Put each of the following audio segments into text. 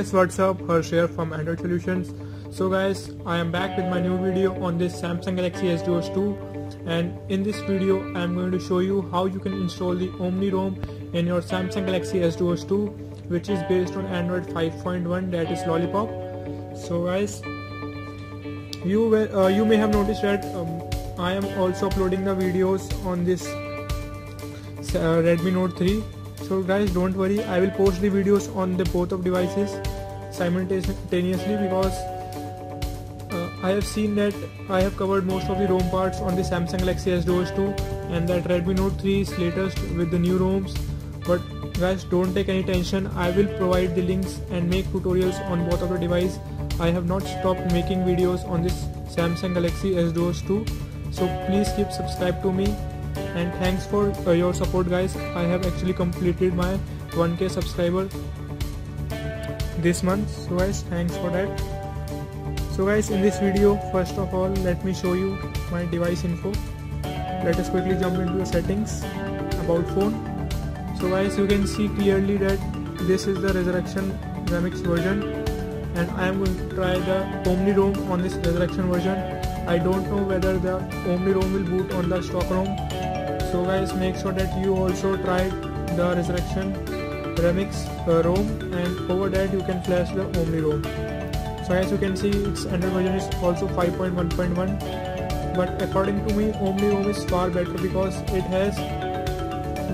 guys, what's up? Harsh here from Android Solutions. So guys, I am back with my new video on this Samsung Galaxy S Duos 2, and in this video I am going to show you how you can install the OmniROM in your Samsung Galaxy S Duos 2, which is based on Android 5.1, that is Lolipop. So guys, you may have noticed that I am also uploading the videos on this Redmi Note 3. So guys, don't worry, I will post the videos on the both of devices simultaneously, because I have seen that I have covered most of the ROM parts on the Samsung Galaxy S Duos 2, and that Redmi Note 3 is latest with the new ROMs. But guys, don't take any tension, I will provide the links and make tutorials on both of the device. I have not stopped making videos on this Samsung Galaxy S Duos 2, so please keep subscribed to me. And thanks for your support guys. I have actually completed my 1K subscriber this month, so guys, thanks for that. So guys, in this video, first of all, let me show you my device info. Let us quickly jump into the settings, about phone. So guys, you can see clearly that this is the Resurrection Remix version, and I am going to try the OmniROM on this Resurrection version. I don't know whether the OmniROM will boot on the stock ROM. So guys, make sure that you also try the Resurrection Remix ROM, and over that you can flash the OmniROM. So as you can see, its Android version is also 5.1.1, but according to me OmniROM is far better because it has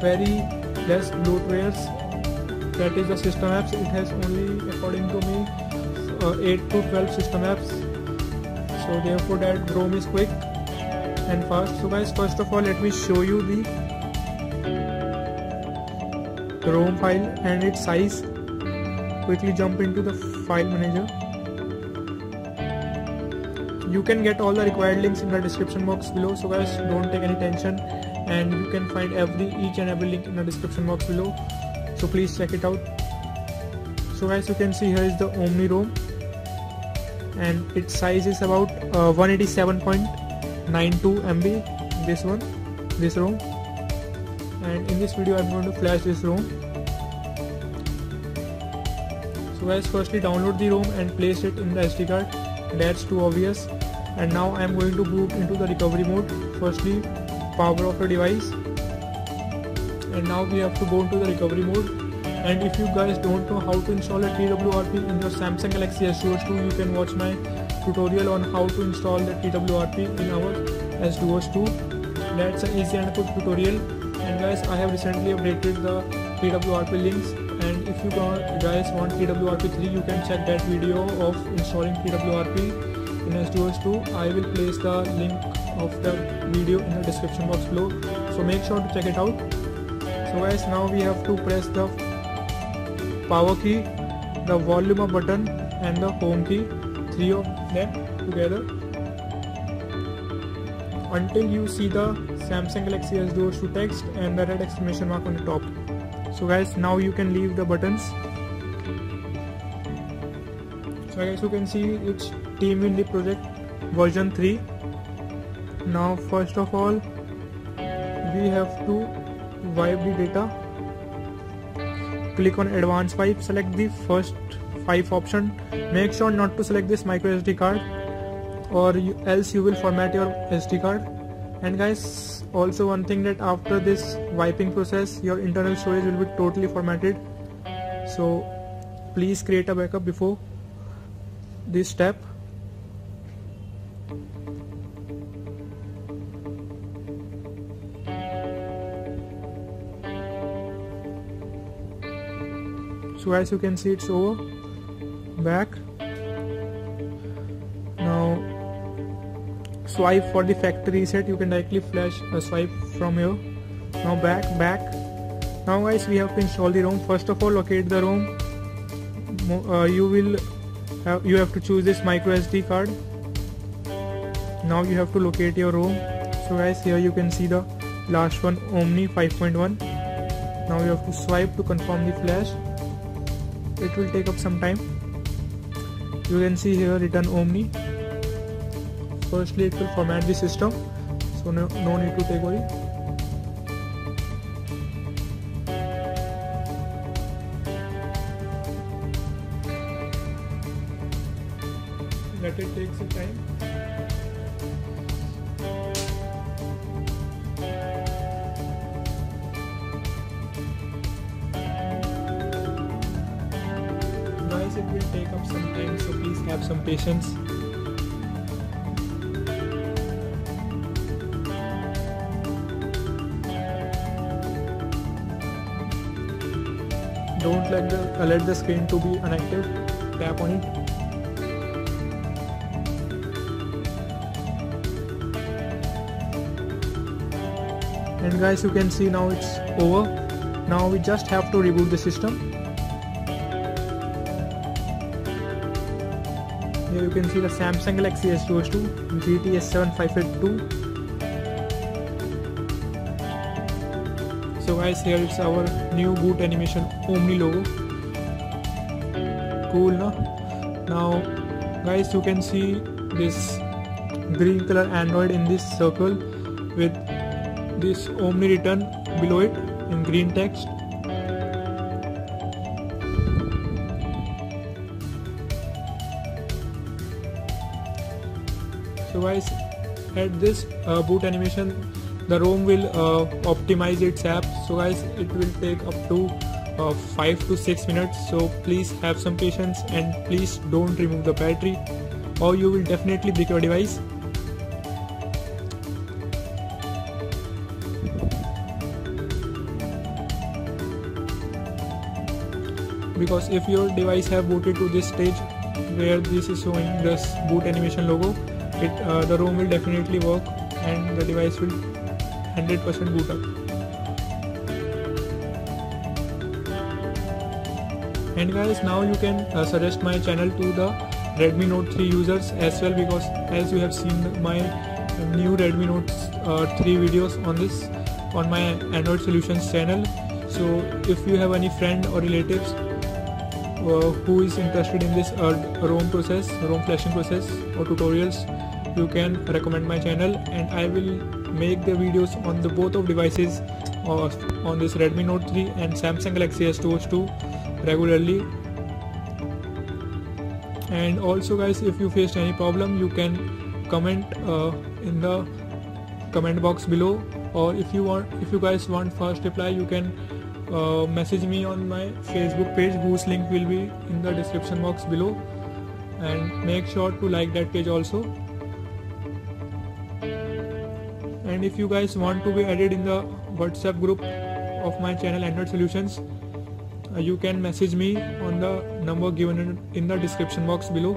very less bloatwares, that is the system apps. It has only, according to me, 8 to 12 system apps, so therefore that ROM is quick and fast. So guys, first of all, let me show you the ROM file and its size. Quickly jump into the file manager. You can get all the required links in the description box below, so guys, don't take any tension, and you can find each and every link in the description box below, so please check it out. So guys, you can see here is the OmniROM, and its size is about 187.92 MB, this ROM, and in this video I'm going to flash this ROM. So guys, firstly download the ROM and place it in the SD card, that's too obvious. And now I'm going to boot into the recovery mode. Firstly power off the device, and now we have to go into the recovery mode. And if you guys don't know how to install a TWRP in your Samsung Galaxy S Duos 2, you can watch my tutorial on how to install the TWRP in our S Duos 2. That's an easy and quick tutorial. And guys, I have recently updated the TWRP links, and if you guys want TWRP 3, you can check that video of installing TWRP in S Duos 2. I will place the link of the video in the description box below, so make sure to check it out. So guys, now we have to press the power key, the volume up button and the home key, three of them together, until you see the Samsung Galaxy S Duos 2 text and the red exclamation mark on the top. So guys, now you can leave the buttons. So guys, you can see it's Team in the project version 3. Now first of all we have to wipe the data. Click on advanced wipe, select the first 5 option. Make sure not to select this micro SD card, or else you will format your SD card. And guys, also one thing, that after this wiping process your internal storage will be totally formatted, so please create a backup before this step. So as you can see, it's over. Back. Now swipe for the factory reset. You can directly flash a swipe from here. Now back. Now guys, we have to install the ROM. First of all, locate the ROM. You have to choose this micro SD card. Now you have to locate your ROM. So guys, here you can see the last one, Omni 5.1. Now you have to swipe to confirm the flash. It will take up some time. You can see here written Omni. Firstly it will format the system, so no need to take worry. let it take some time. It will take up some time, so please have some patience. Don't let the screen to be inactive. Tap on it. And guys, you can see now it's over. Now we just have to reboot the system. Here you can see the Samsung Galaxy S Duos 2 and GT S7 582. So guys, here it's our new boot animation Omni logo. Cool, no? Now guys, you can see this green color Android in this circle with this Omni written below it in green text. So guys, at this boot animation, the ROM will optimize its app. So guys, it will take up to 5 to 6 minutes. So please have some patience and please don't remove the battery or you will definitely break your device. Because if your device have booted to this stage where this is showing this boot animation logo, the ROM will definitely work and the device will 100% boot up. And guys, now you can suggest my channel to the Redmi Note 3 users as well, because as you have seen my new Redmi Note 3 videos on my Android Solutions channel. So if you have any friend or relatives who is interested in this ROM flashing process or tutorials, you can recommend my channel and I will make the videos on the both of devices on this Redmi Note 3 and Samsung Galaxy S2 regularly. And also guys, if you faced any problem, you can comment in the comment box below, or if you guys want fast reply, you can message me on my Facebook page, whose link will be in the description box below, and make sure to like that page also. And if you guys want to be added in the WhatsApp group of my channel Android Solutions, you can message me on the number given in the description box below.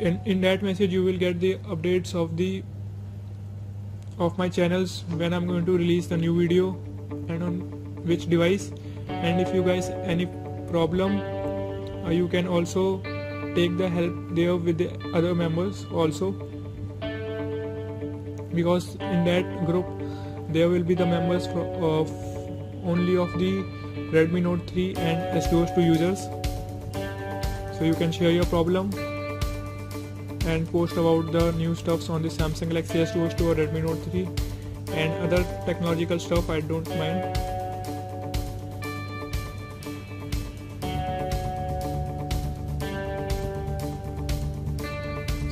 In that message you will get the updates of my channels, when I'm going to release the new video and on which device. And if you guys any problem, you can also take the help there with the other members also, because in that group there will be the members only of the Redmi Note 3 and S Duos 2 users, so you can share your problem and post about the new stuffs on the Samsung Galaxy S2 or Redmi Note 3 and other technological stuff. I don't mind.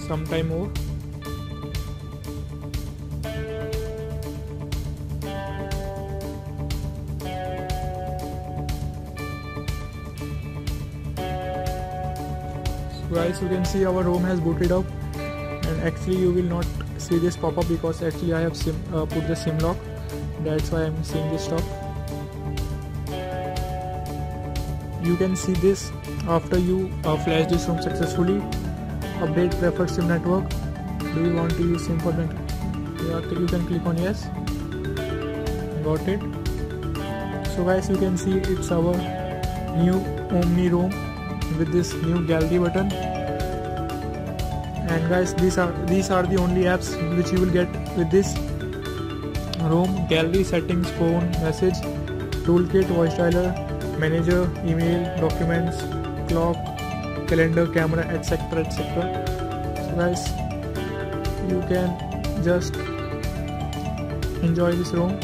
Sometime more. Guys, you can see our ROM has booted up, and actually you will not see this pop up because actually I have put the sim lock, that's why I am seeing this stuff. You can see this after you flash this ROM successfully. Update preferred sim network. Do you want to use sim format? You can click on yes. Got it. So guys, you can see it's our new OmniROM with this new gallery button. And guys, these are the only apps which you will get with this ROM: gallery, settings, phone, message, toolkit, voice dialer, manager, email, documents, clock, calendar, camera, etc, etc. So guys, you can just enjoy this ROM.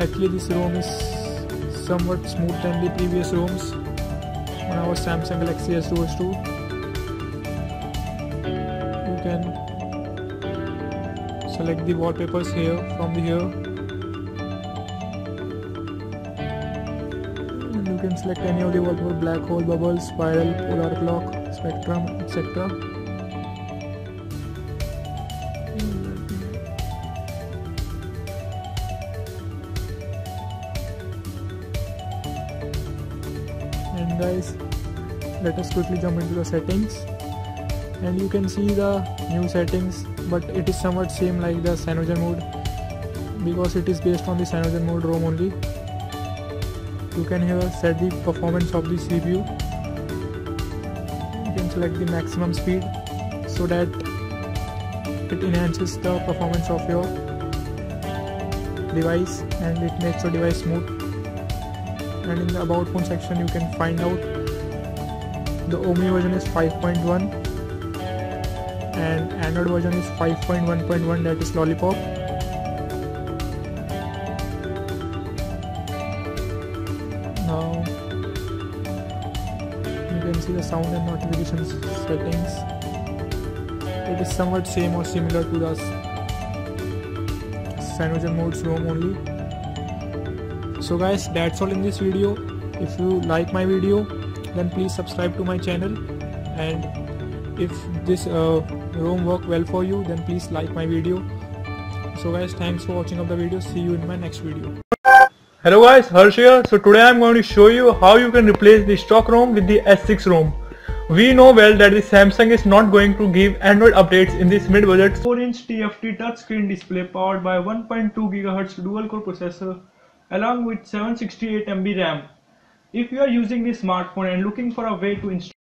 Actually this ROM is somewhat smooth than the previous ROMs on our Samsung Galaxy S Duos 2, you can select the wallpapers here from here, and you can select any of the wallpaper: black hole, bubbles, spiral, polar clock, spectrum, etc. And guys, let us quickly jump into the settings. And you can see the new settings, but it is somewhat same like the CyanogenMod, because it is based on the CyanogenMod ROM only. You can here set the performance of the CPU. You can select the maximum speed so that it enhances the performance of your device and it makes your device smooth. And in the about phone section you can find out the Omni version is 5.1 and Android version is 5.1.1, that is Lolipop. Now you can see the sound and notifications settings. It is somewhat same or similar to the CyanogenMod's ROM only. So guys, that's all in this video. If you like my video, then please subscribe to my channel, and if this ROM worked well for you, then please like my video. So guys, thanks for watching of the video. See you in my next video. Hello guys, Harsh here. So today I am going to show you how you can replace the stock ROM with the S6 ROM. We know well that the Samsung is not going to give Android updates in this mid-budget 4-inch TFT touchscreen display powered by 1.2 GHz dual-core processor along with 768 MB RAM. If you are using this smartphone and looking for a way to install